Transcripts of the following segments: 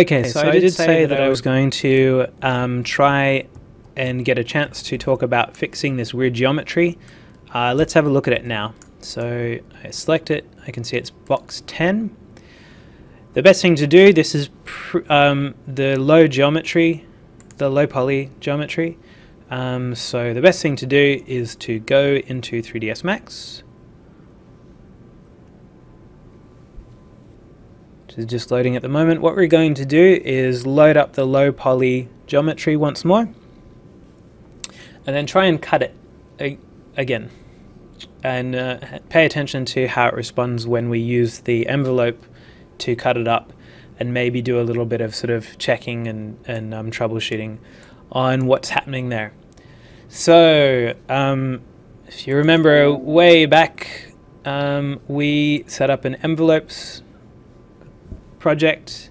Okay, so I did say that I was going to try and get a chance to talk about fixing this weird geometry. Let's have a look at it now. So I select it, I can see it's box 10. The best thing to do, this is the low poly geometry. So the best thing to do is to go into 3ds Max. Which is just loading at the moment. What we're going to do is load up the low poly geometry once more. And then try and cut it again. And pay attention to how it responds when we use the envelope to cut it up, and maybe do a little bit of sort of checking and troubleshooting on what's happening there. So if you remember way back, we set up an envelopes project,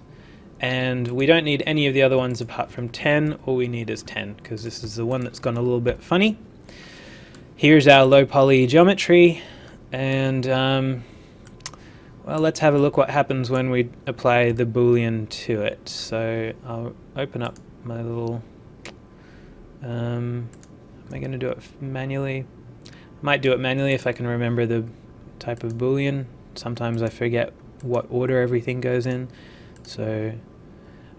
and we don't need any of the other ones apart from 10. All we need is 10 because this is the one that's gone a little bit funny. Here's our low poly geometry, and well, let's have a look what happens when we apply the boolean to it. So I'll open up my little, am I going to do it manually? Might do it manually if I can remember the type of boolean. Sometimes I forget what order everything goes in. So I'm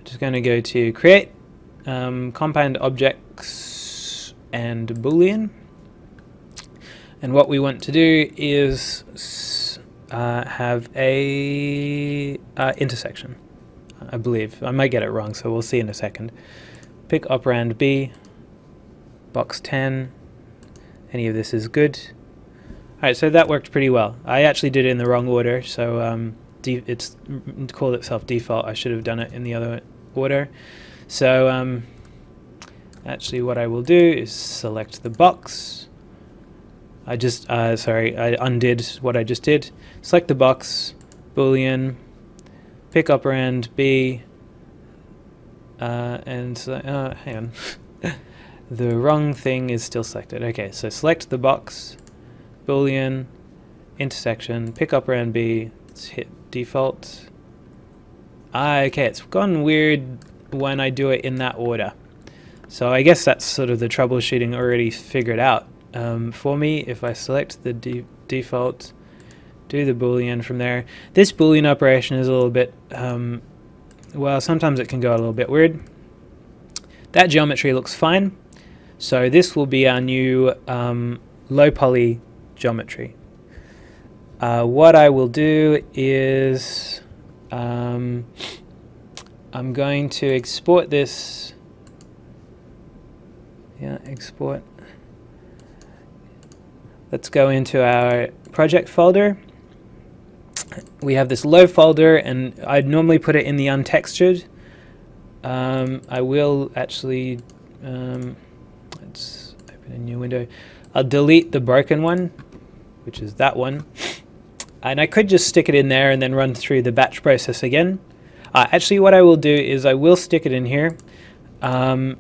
just going to go to create, compound objects and boolean. And what we want to do is have a intersection, I believe. I might get it wrong, so we'll see in a second. Pick operand B, box 10. Any of this is good. All right, so that worked pretty well. I actually did it in the wrong order, so it's called itself default. I should have done it in the other order. So actually what I will do is select the box. I just, sorry, I undid what I just did. Select the box, boolean, pick operand B, and hang on, the wrong thing is still selected. Okay, so select the box, boolean, intersection, pick operand B, let's hit default. Okay, it's gone weird when I do it in that order. So I guess that's sort of the troubleshooting already figured out. For me, if I select the default, do the boolean from there. This boolean operation is a little bit, well, sometimes it can go a little bit weird. That geometry looks fine, so this will be our new low poly geometry. What I will do is I'm going to export this, yeah, export. Let's go into our project folder. We have this low folder, and I'd normally put it in the untextured. I will actually, let's open a new window. I'll delete the broken one, which is that one. And I could just stick it in there and then run through the batch process again. Actually, what I will do is I will stick it in here. And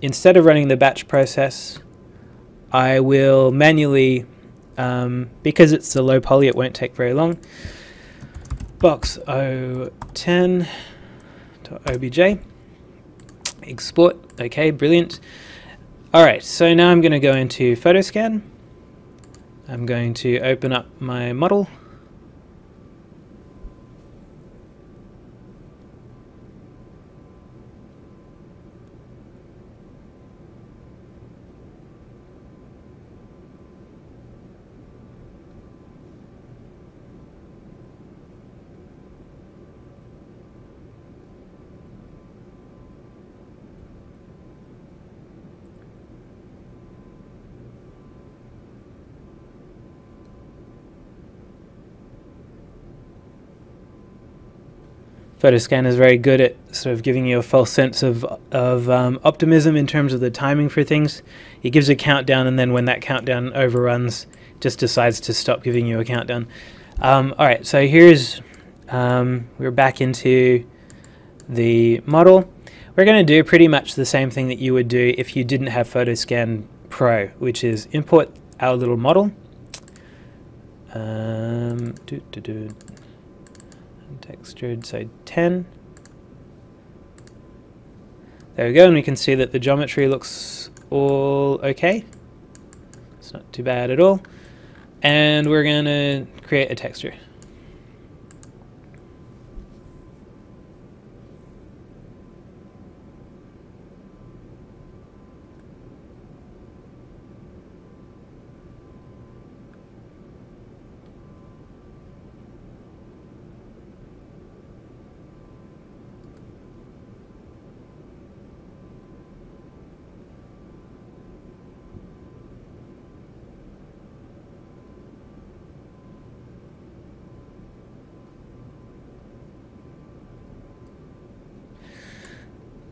instead of running the batch process, I will manually, because it's the low poly, it won't take very long. Box 010.obj, export. Okay, brilliant. All right, so now I'm going to go into Photoscan. I'm going to open up my model. Photoscan is very good at sort of giving you a false sense of optimism in terms of the timing for things. It gives a countdown, and then when that countdown overruns, just decides to stop giving you a countdown. All right, so here's, we're back into the model. We're going to do pretty much the same thing that you would do if you didn't have Photoscan Pro, which is import our little model. Textured, so 10. There we go, and we can see that the geometry looks all okay. It's not too bad at all. And we're going to create a texture.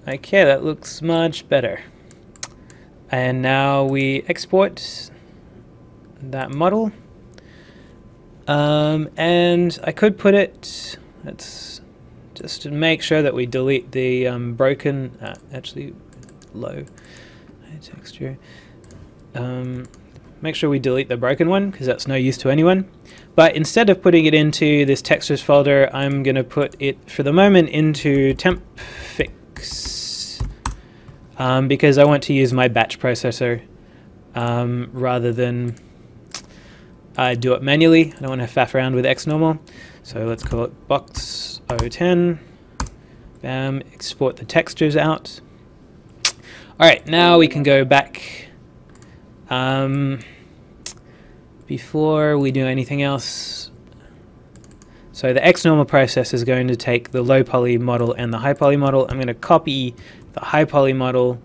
Okay, that looks much better. And now we export that model. And I could put it, let's just make sure that we delete the broken, actually low texture. Make sure we delete the broken one because that's no use to anyone. But instead of putting it into this textures folder, I'm going to put it for the moment into temp fix. Because I want to use my batch processor rather than do it manually. I don't want to faff around with xNormal. So let's call it box 010. Bam, export the textures out. Alright, now we can go back. Before we do anything else, so the xNormal process is going to take the low poly model and the high poly model. I'm going to copy the high poly model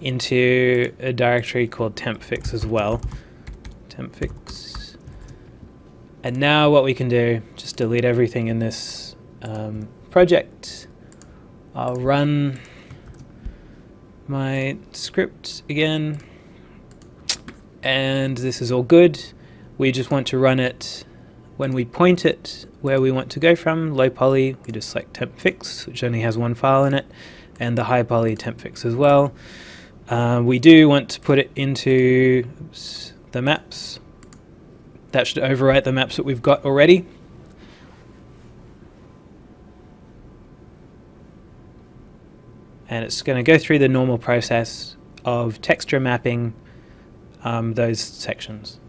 into a directory called tempfix as well. Tempfix. And now what we can do, just delete everything in this project. I'll run my script again. And this is all good. We just want to run it when we point it where we want to go from. Low poly, we just select tempfix, which only has one file in it, and the high poly tempfix as well. We do want to put it into the maps. That should overwrite the maps that we've got already. And it's going to go through the normal process of texture mapping those sections.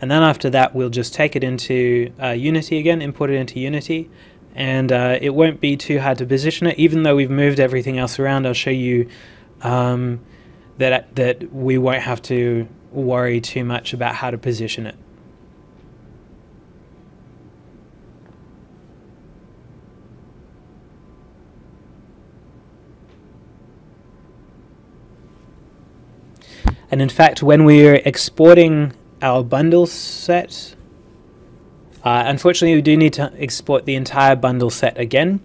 And then after that, we'll just take it into Unity again, import it into Unity. And it won't be too hard to position it, even though we've moved everything else around. I'll show you that we won't have to worry too much about how to position it. And in fact, when we're exporting our bundle set, unfortunately, we do need to export the entire bundle set again,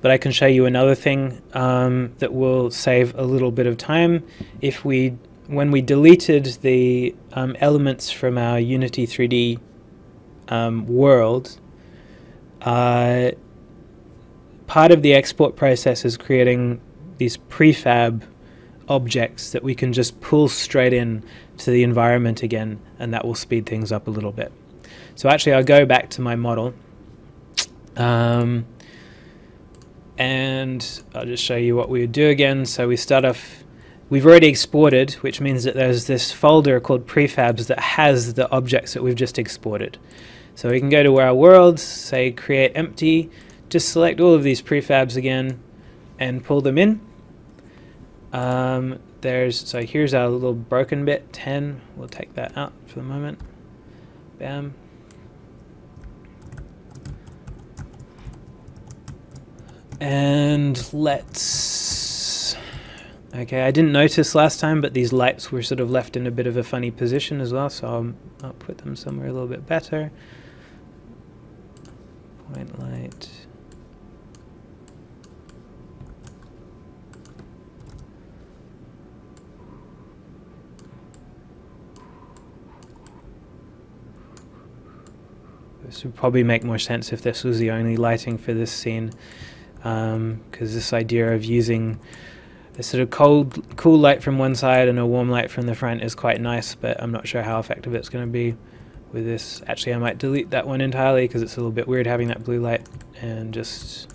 but I can show you another thing that will save a little bit of time. If we, when we deleted the elements from our Unity 3D world, part of the export process is creating these prefab objects that we can just pull straight in to the environment again, and that will speed things up a little bit. So actually I'll go back to my model and I'll just show you what we would do again. So we start off, we've already exported, which means that there's this folder called prefabs that has the objects that we've just exported. So we can go to our worlds, say create empty, just select all of these prefabs again and pull them in. So here's our little broken bit, 10, we'll take that out for the moment. Bam. And let's, okay, I didn't notice last time, but these lights were sort of left in a bit of a funny position as well, so I'll put them somewhere a little bit better. Point light. This would probably make more sense if this was the only lighting for this scene, because this idea of using a sort of cool light from one side and a warm light from the front is quite nice, but I'm not sure how effective it's going to be with this. Actually, I might delete that one entirely because it's a little bit weird having that blue light, and just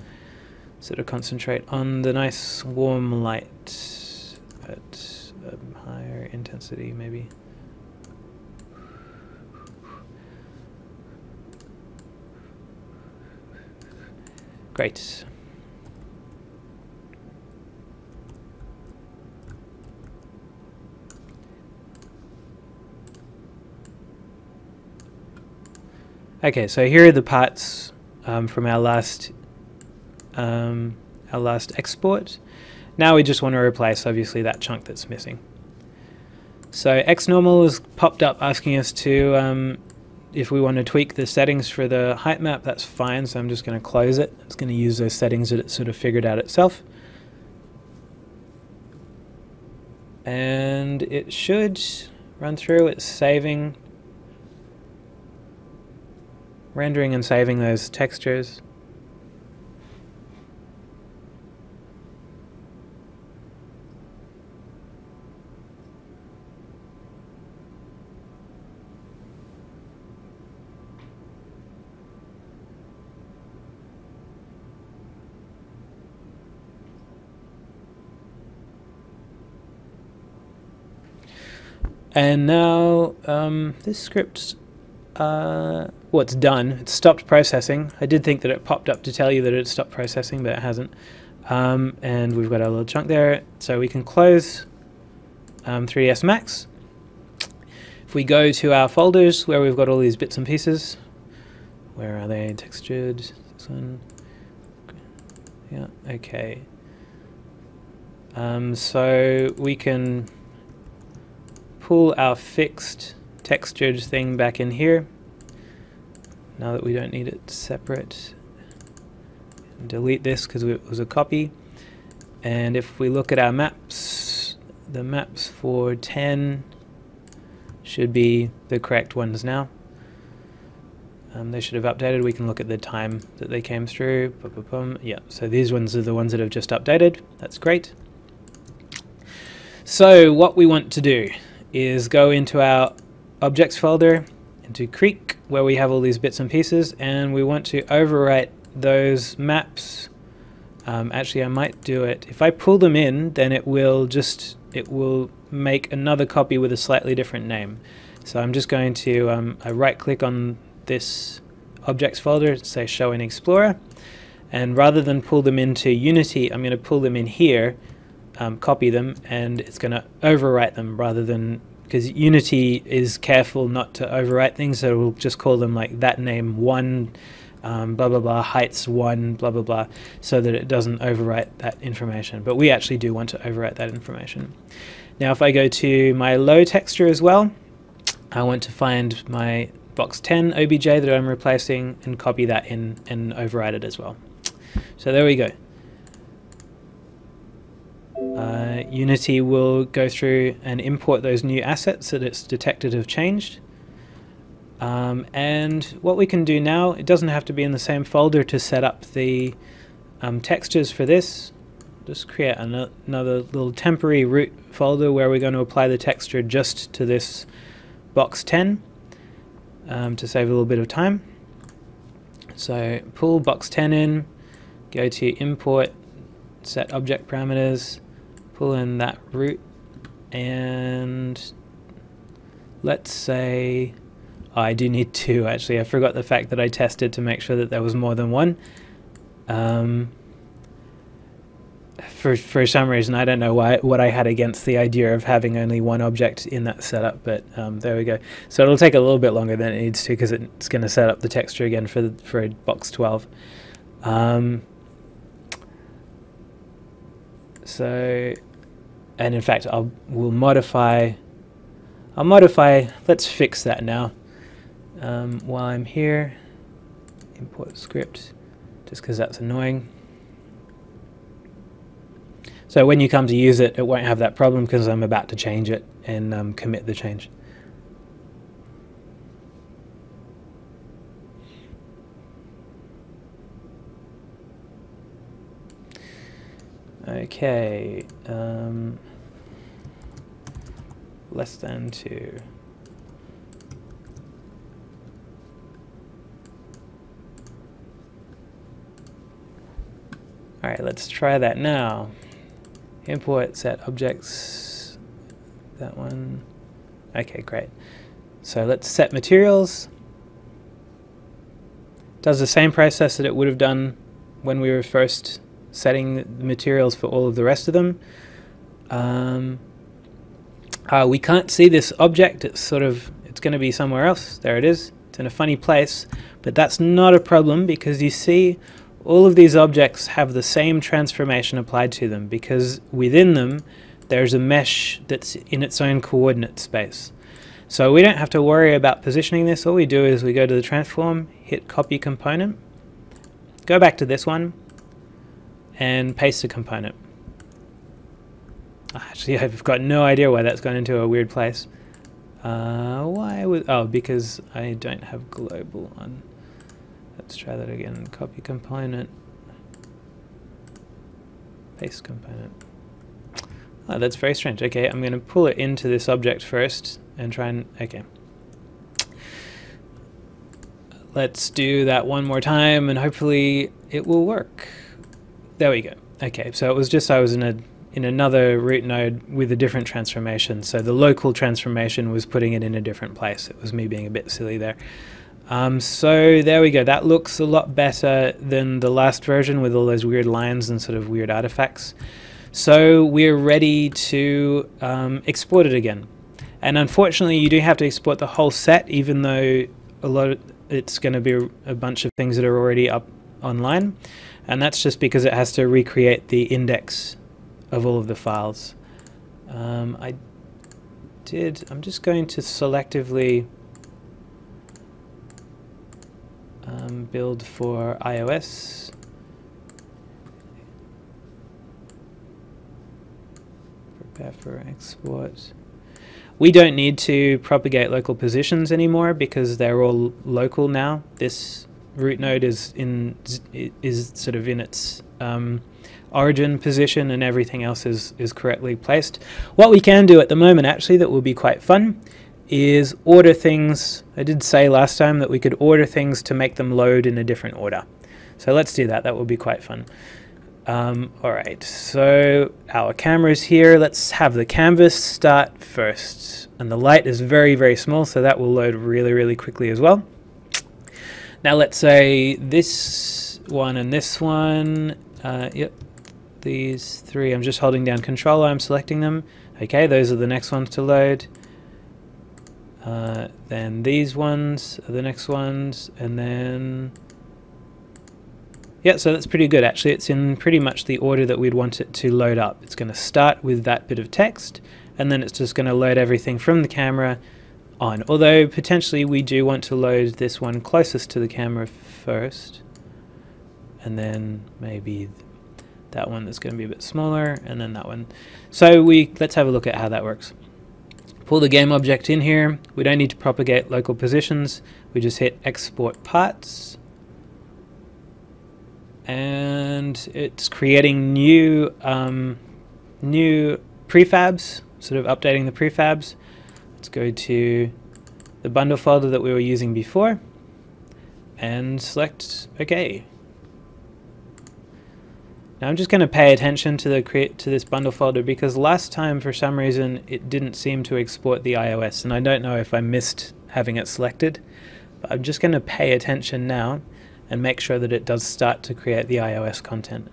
sort of concentrate on the nice warm light at higher intensity maybe. Great. Okay, so here are the parts from our last export. Now we just want to replace obviously that chunk that's missing. So xNormal has popped up asking us to if we want to tweak the settings for the height map, that's fine, so I'm just going to close it. It's going to use those settings that it sort of figured out itself. And it should run through, it's saving. Rendering and saving those textures. And now this script well, it's done. It's stopped processing. I did think that it popped up to tell you that it stopped processing, but it hasn't. And we've got our little chunk there. So we can close 3ds Max. If we go to our folders where we've got all these bits and pieces, where are they? Textured. This one. Yeah, okay. So we can pull our fixed textured thing back in here now that we don't need it separate. Delete this because it was a copy. And if we look at our maps, the maps for 10 should be the correct ones now. They should have updated. We can look at the time that they came through. Yeah, so these ones are the ones that have just updated. That's great. So what we want to do is go into our Objects folder, into Creek, where we have all these bits and pieces, and we want to overwrite those maps. Actually, I might do it. If I pull them in, then it will make another copy with a slightly different name. So I'm just going to I right-click on this Objects folder, say Show in Explorer, and rather than pull them into Unity, I'm going to pull them in here, copy them, and it's going to overwrite them rather than. Because Unity is careful not to overwrite things, so we'll just call them like that name 1, blah blah blah, heights 1, blah blah blah, so that it doesn't overwrite that information. But we actually do want to overwrite that information. Now if I go to my low texture as well, I want to find my box 10 OBJ that I'm replacing and copy that in and overwrite it as well. So there we go. Unity will go through and import those new assets that it's detected have changed. And what we can do now, it doesn't have to be in the same folder to set up the textures for this. Just create another little temporary root folder where we're going to apply the texture just to this box 10 to save a little bit of time. So pull box 10 in, go to import, set object parameters, pull in that root, and let's say I do need two. Actually, I forgot the fact that I tested to make sure that there was more than one. For some reason, I don't know why, what I had against the idea of having only one object in that setup, but there we go. So it'll take a little bit longer than it needs to because it's going to set up the texture again for box 12. So, and in fact, I'll modify, let's fix that now. While I'm here, import script, just because that's annoying. So when you come to use it, it won't have that problem because I'm about to change it and commit the change. Okay, less than 2. All right, let's try that now. Import set objects, that one. Okay, great. So let's set materials. Does the same process that it would have done when we were first setting the materials for all of the rest of them. We can't see this object. It's sort of, it's going to be somewhere else. There it is. It's in a funny place, but that's not a problem because you see all of these objects have the same transformation applied to them because within them there's a mesh that's in its own coordinate space. So we don't have to worry about positioning this. All we do is we go to the transform, hit copy component, go back to this one, and paste the component. Actually, I've got no idea why that's gone into a weird place. Oh, because I don't have global on. Let's try that again. Copy component, paste component. Oh, that's very strange. Okay, I'm going to pull it into this object first and try and, okay. Let's do that one more time and hopefully it will work. There we go. Okay, so it was just I was in another root node with a different transformation. So the local transformation was putting it in a different place. It was me being a bit silly there. So there we go. That looks a lot better than the last version with all those weird lines and sort of weird artifacts. So we're ready to export it again. And unfortunately, you do have to export the whole set, even though a lot of it's going to be a bunch of things that are already up online. And that's just because it has to recreate the index of all of the files. I'm just going to selectively build for iOS. Prepare for export. We don't need to propagate local positions anymore because they're all local now. This root node is sort of in its origin position, and everything else is correctly placed. What we can do at the moment, actually, that will be quite fun, is order things. I did say last time that we could order things to make them load in a different order. So let's do that. That will be quite fun. Alright, so our camera's here. Let's have the canvas start first. And the light is very, very small, so that will load really, really quickly as well. Now let's say this one and this one. Yep, these three. I'm just holding down Control. I'm selecting them. Okay, those are the next ones to load. Then these ones are the next ones, and then yeah, so that's pretty good actually. It's in pretty much the order that we'd want it to load up. It's going to start with that bit of text, and then it's just going to load everything from the camera on. Although potentially we do want to load this one closest to the camera first, and then maybe that one that's going to be a bit smaller, and then that one. So let's have a look at how that works. Pull the game object in here. We don't need to propagate local positions. We just hit export parts. And it's creating new new prefabs, sort of updating the prefabs. Let's go to the bundle folder that we were using before and select OK. Now I'm just going to pay attention to this bundle folder because last time for some reason it didn't seem to export the iOS, and I don't know if I missed having it selected, but I'm just going to pay attention now and make sure that it does start to create the iOS content.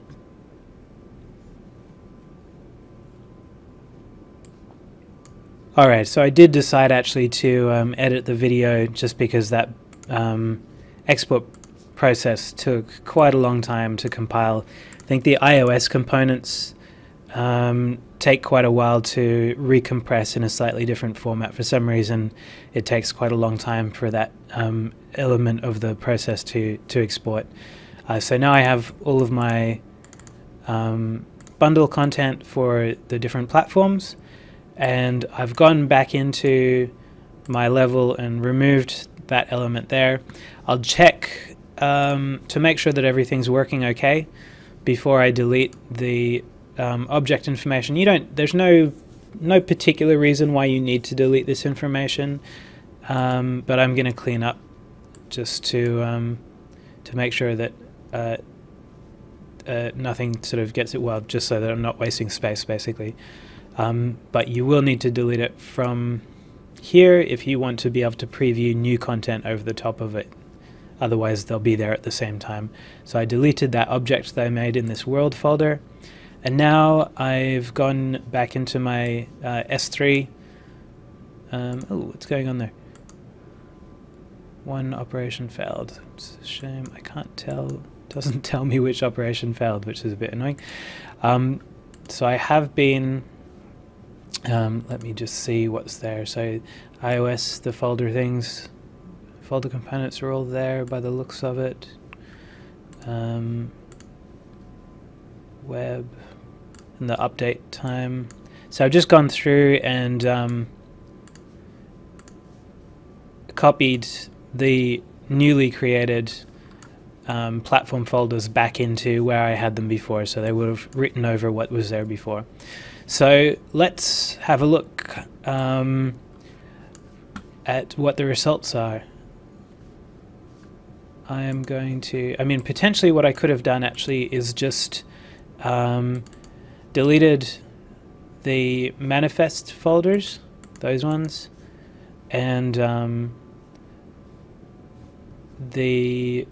Alright, so I did decide actually to edit the video just because that export process took quite a long time to compile. I think the iOS components take quite a while to recompress in a slightly different format. For some reason, it takes quite a long time for that element of the process to export. So now I have all of my bundle content for the different platforms, and I've gone back into my level and removed that element there. I'll check to make sure that everything's working okay before I delete the object information. There's no particular reason why you need to delete this information, but I'm going to clean up just to make sure that nothing sort of gets it wild, just so that I'm not wasting space basically. But you will need to delete it from here if you want to be able to preview new content over the top of it. Otherwise they'll be there at the same time. So I deleted that object that I made in this world folder, and now I've gone back into my S3. Oh, what's going on there? One operation failed. It's a shame. I can't tell. It doesn't tell me which operation failed, which is a bit annoying. So I have been, let me just see what's there. So iOS, the folder things, folder components are all there by the looks of it. Web and the update time. So I've just gone through and copied the newly created platform folders back into where I had them before, so they would have written over what was there before. So let's have a look at what the results are. I am going to, I mean, potentially what I could have done actually is just deleted the manifest folders, those ones, and the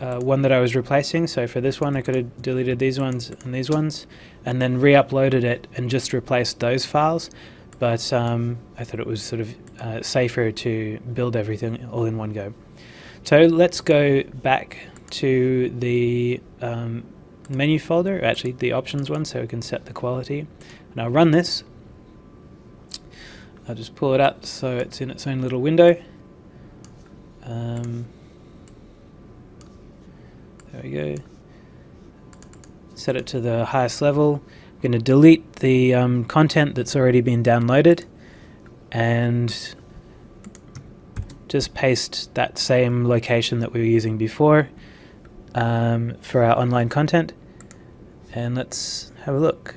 one that I was replacing. So for this one I could have deleted these ones and then re-uploaded it and just replaced those files, but I thought it was sort of safer to build everything all in one go. So let's go back to the menu folder, actually the options one, so we can set the quality, and I'll run this. I'll just pull it up so it's in its own little window. There we go. Set it to the highest level. I'm going to delete the content that's already been downloaded and just paste that same location that we were using before for our online content, and let's have a look.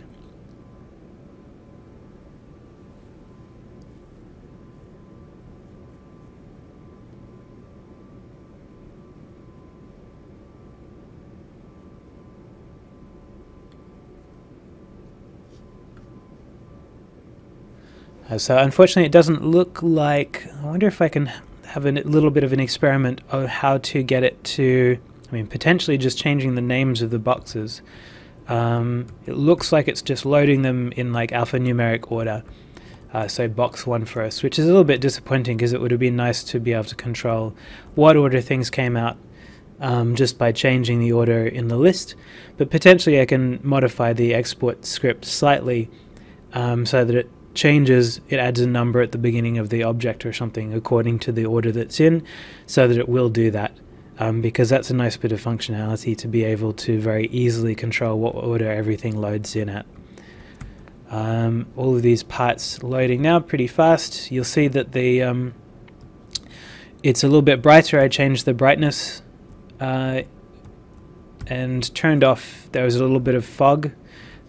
So unfortunately it doesn't look like, I wonder if I can have a little bit of an experiment on how to get it to, I mean potentially just changing the names of the boxes. It looks like it's just loading them in like alphanumeric order, so box one first, which is a little bit disappointing because it would have been nice to be able to control what order things came out just by changing the order in the list, but potentially I can modify the export script slightly so that it changes, it adds a number at the beginning of the object or something according to the order that's in, so that it will do that, because that's a nice bit of functionality to be able to very easily control what order everything loads in at. All of these parts loading now pretty fast. You'll see that the it's a little bit brighter. I changed the brightness and turned off, there was a little bit of fog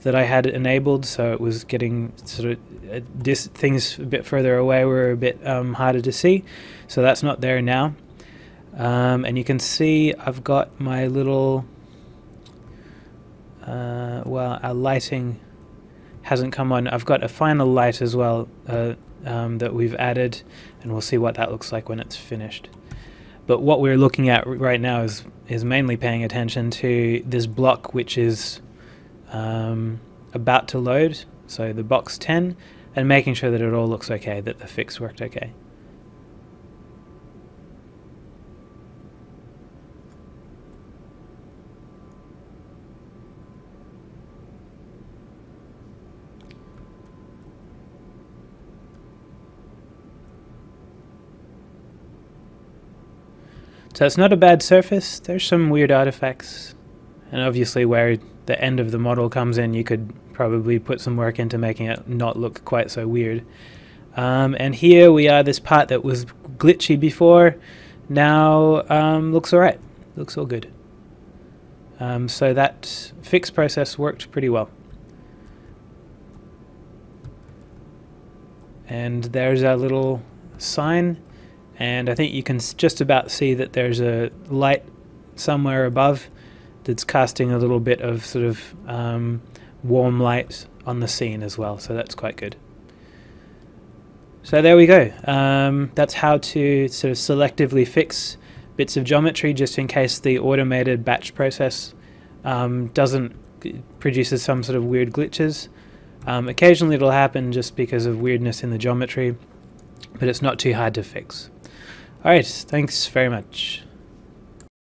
that I had enabled, so it was getting sort of things a bit further away were a bit harder to see, so that's not there now. And you can see I've got my little well, our lighting hasn't come on. I've got a final light as well that we've added, and we'll see what that looks like when it's finished. But what we're looking at right now is mainly paying attention to this block, which is about to load, so the box 10, and making sure that it all looks okay, that the fix worked okay. So it's not a bad surface, there's some weird artifacts, and obviously where the end of the model comes in, you could probably put some work into making it not look quite so weird. And here we are, this part that was glitchy before now looks alright, looks all good. So that fix process worked pretty well. And there's our little sign, and I think you can just about see that there's a light somewhere above, that's casting a little bit of sort of warm light on the scene as well, so that's quite good. So there we go. That's how to sort of selectively fix bits of geometry, just in case the automated batch process produces some sort of weird glitches. Occasionally it'll happen just because of weirdness in the geometry, but it's not too hard to fix. Alright, thanks very much.